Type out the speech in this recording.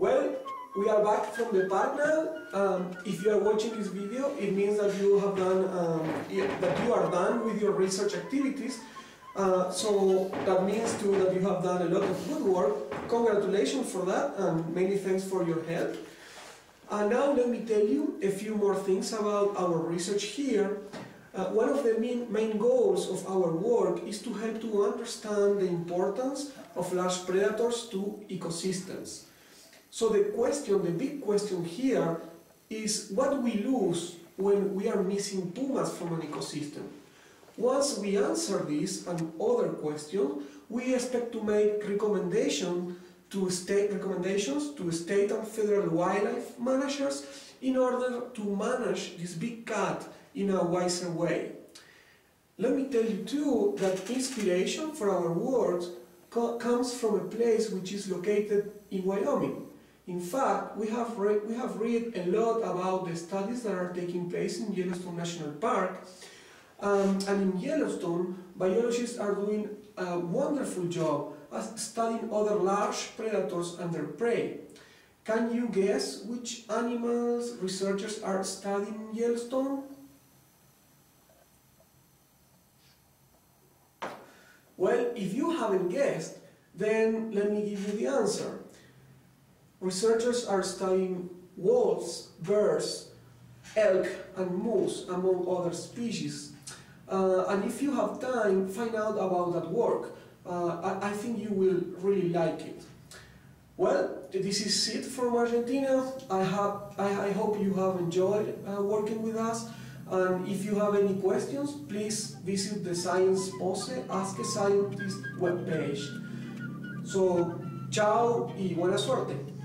Well, we are back from the park now. If you are watching this video, it means that you have done that you are done with your research activities. So that means too that you have done a lot of good work. Congratulations for that, and many thanks for your help. And now let me tell you a few more things about our research here. One of the main goals of our work is to help to understand the importance of large predators to ecosystems. So the big question here is what we lose when we are missing pumas from an ecosystem. Once we answer this and other questions, we expect to make recommendations to state and federal wildlife managers in order to manage this big cat in a wiser way. Let me tell you too that inspiration for our work comes from a place which is located in Wyoming. In fact, we have read a lot about the studies that are taking place in Yellowstone National Park. And in Yellowstone, biologists are doing a wonderful job at studying other large predators and their prey. Can you guess which animals researchers are studying in Yellowstone? Well, if you haven't guessed, then let me give you the answer. Researchers are studying wolves, bears, elk and moose, among other species. And if you have time, find out about that work. I think you will really like it. Well, this is it from Argentina. I hope you have enjoyed working with us. And if you have any questions, please visit the Science Pose Ask a Scientist webpage. So, chao y buena suerte.